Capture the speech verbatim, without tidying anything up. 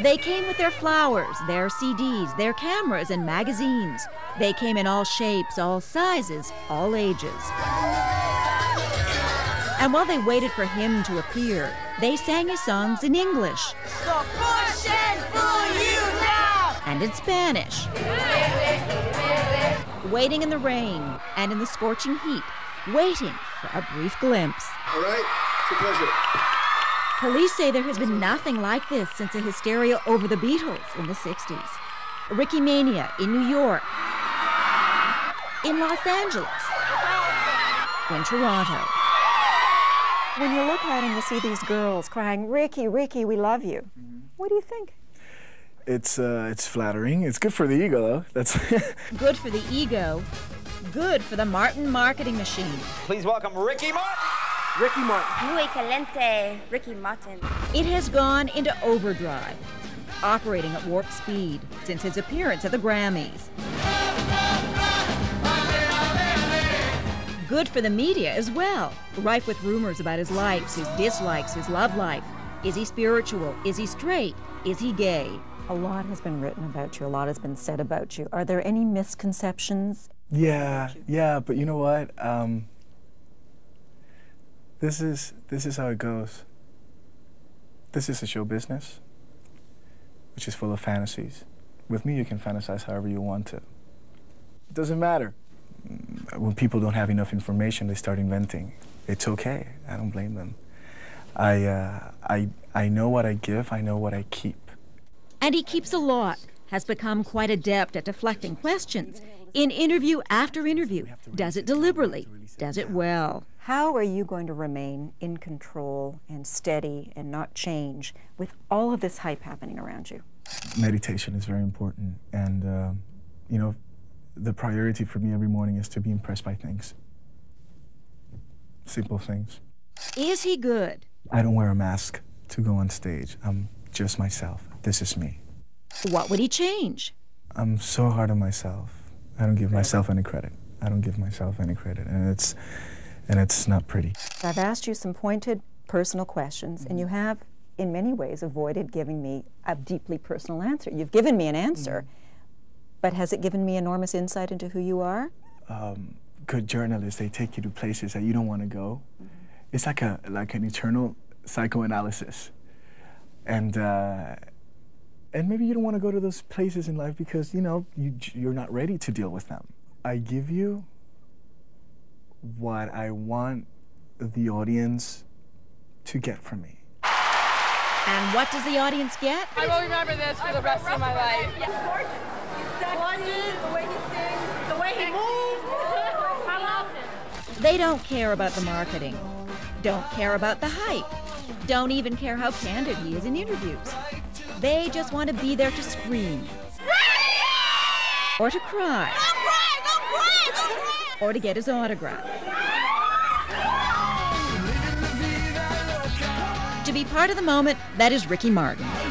They came with their flowers, their C Ds, their cameras and magazines. They came in all shapes, all sizes, all ages. And while they waited for him to appear, they sang his songs in English. So push and pull you now! And in Spanish. Waiting in the rain and in the scorching heat, waiting for a brief glimpse. All right, it's a pleasure. Police say there has been nothing like this since the hysteria over the Beatles in the sixties. Ricky Mania in New York, in Los Angeles, in Toronto. When you look out and you see these girls crying, "Ricky, Ricky, we love you," mm-hmm. What do you think? It's, uh, it's flattering. It's good for the ego, though. That's good for the ego, good for the Martin marketing machine. Please welcome Ricky Martin. Ricky Martin. Muy caliente, Ricky Martin. It has gone into overdrive, operating at warp speed since his appearance at the Grammys. Good for the media as well, rife with rumors about his likes, his dislikes, his love life. Is he spiritual? Is he straight? Is he gay? A lot has been written about you, a lot has been said about you. Are there any misconceptions? Yeah, yeah, but you know what? Um, This is, this is how it goes. This is a show business, which is full of fantasies. With me, you can fantasize however you want to. It doesn't matter. When people don't have enough information, they start inventing. It's okay, I don't blame them. I, uh, I, I know what I give, I know what I keep. And he keeps a lot, has become quite adept at deflecting questions. In interview after interview, does it deliberately, does it well. How are you going to remain in control and steady and not change with all of this hype happening around you? Meditation is very important, and uh, you know, the priority for me every morning is to be impressed by things. Simple things. Is he good? I don't wear a mask to go on stage. I'm just myself. This is me. What would he change? I'm so hard on myself. I don't give myself any credit. I don't give myself any credit, and it's. And it's not pretty. I've asked you some pointed personal questions, mm-hmm. and you have, in many ways, avoided giving me a deeply personal answer. You've given me an answer, mm-hmm. but has it given me enormous insight into who you are? Um, good journalists, they take you to places that you don't want to go. Mm-hmm. It's like a like an eternal psychoanalysis. And, uh, and maybe you don't want to go to those places in life because, you know, you, you're not ready to deal with them. I give you what I want the audience to get from me. And what does the audience get? I will remember this for the rest of my life. He's gorgeous. He's gorgeous. The way he sings, the way he moves. I love him. They don't care about the marketing, don't care about the hype, don't even care how candid he is in interviews. They just want to be there to scream. Or to cry. Or to get his autograph. To be part of the moment, that is Ricky Martin.